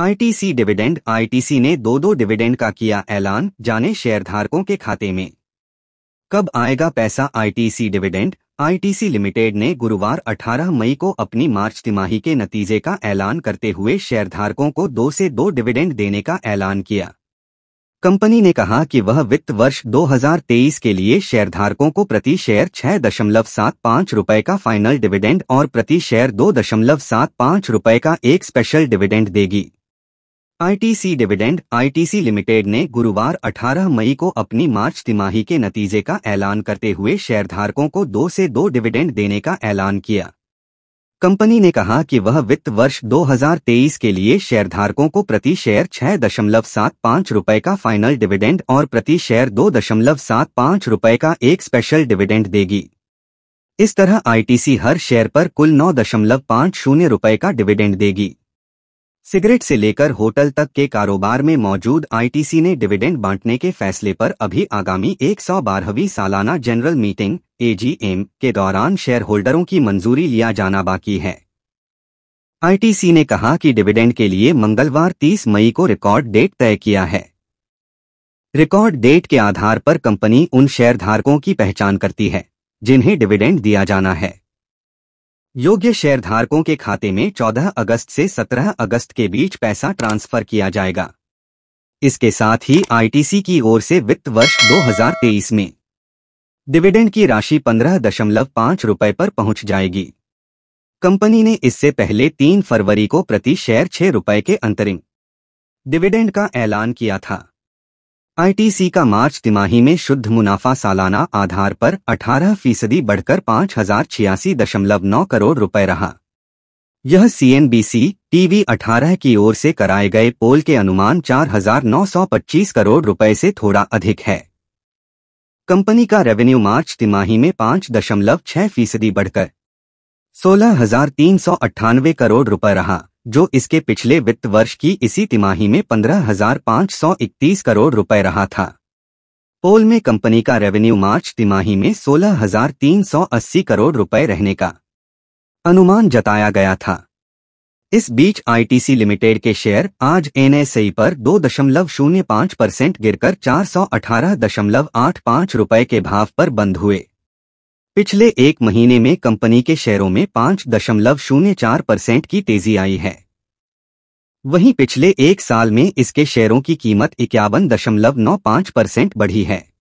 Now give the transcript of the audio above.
ITC dividend. ITC ने दो dividend का किया ऐलान, जाने शेयरधारकों के खाते में कब आएगा पैसा। आईटीसी डिविडेंड आईटीसी लिमिटेड ने गुरुवार 18 मई को अपनी मार्च तिमाही के नतीजे का ऐलान करते हुए शेयरधारकों को 2 से 2 डिविडेंड देने का ऐलान किया। कंपनी ने कहा कि वह वित्त वर्ष 2023 के लिए शेयरधारकों को प्रति शेयर 6.75 रुपये का फाइनल डिविडेंड और प्रति शेयर 2.75 रुपये का एक स्पेशल डिविडेंड देगी। आईटीसी डिविडेंड आईटीसी लिमिटेड ने गुरुवार 18 मई को अपनी मार्च तिमाही के नतीजे का ऐलान करते हुए शेयरधारकों को 2 से 2 डिविडेंड देने का ऐलान किया। कंपनी ने कहा कि वह वित्त वर्ष 2023 के लिए शेयरधारकों को प्रति शेयर 6.75 रुपये का फाइनल डिविडेंड और प्रति शेयर 2.75 रुपये का एक स्पेशल डिविडेंड देगी। इस तरह आईटीसी हर शेयर पर कुल 9.50 रुपये का डिविडेंड देगी। सिगरेट से लेकर होटल तक के कारोबार में मौजूद आईटीसी ने डिविडेंड बांटने के फैसले पर अभी आगामी 112वीं सालाना जनरल मीटिंग (एजीएम) के दौरान शेयर होल्डरों की मंजूरी लिया जाना बाकी है। आईटीसी ने कहा कि डिविडेंड के लिए मंगलवार 30 मई को रिकॉर्ड डेट तय किया है। रिकॉर्ड डेट के आधार पर कंपनी उन शेयरधारकों की पहचान करती है जिन्हें डिविडेंड दिया जाना है। योग्य शेयरधारकों के खाते में 14 अगस्त से 17 अगस्त के बीच पैसा ट्रांसफर किया जाएगा। इसके साथ ही आईटीसी की ओर से वित्त वर्ष 2023 में डिविडेंड की राशि 15.5 रुपये पर पहुंच जाएगी। कंपनी ने इससे पहले 3 फरवरी को प्रति शेयर 6 रुपये के अंतरिम डिविडेंड का ऐलान किया था। आईटीसी का मार्च तिमाही में शुद्ध मुनाफा सालाना आधार पर 18% बढ़कर 5086.9 करोड़ रुपए रहा। यह सीएनबीसी टीवी 18 की ओर से कराए गए पोल के अनुमान 4925 करोड़ रुपए से थोड़ा अधिक है। कंपनी का रेवेन्यू मार्च तिमाही में 5.6% बढ़कर 16398 करोड़ रुपए रहा, जो इसके पिछले वित्त वर्ष की इसी तिमाही में 15,531 करोड़ रुपए रहा था। पोल में कंपनी का रेवेन्यू मार्च तिमाही में 16,380 करोड़ रुपए रहने का अनुमान जताया गया था। इस बीच आईटीसी लिमिटेड के शेयर आज एनएसई पर 2.05% गिरकर 418.85 रुपए के भाव पर बंद हुए। पिछले एक महीने में कंपनी के शेयरों में 5.04% की तेजी आई है। वहीं पिछले एक साल में इसके शेयरों की कीमत 51.95% बढ़ी है।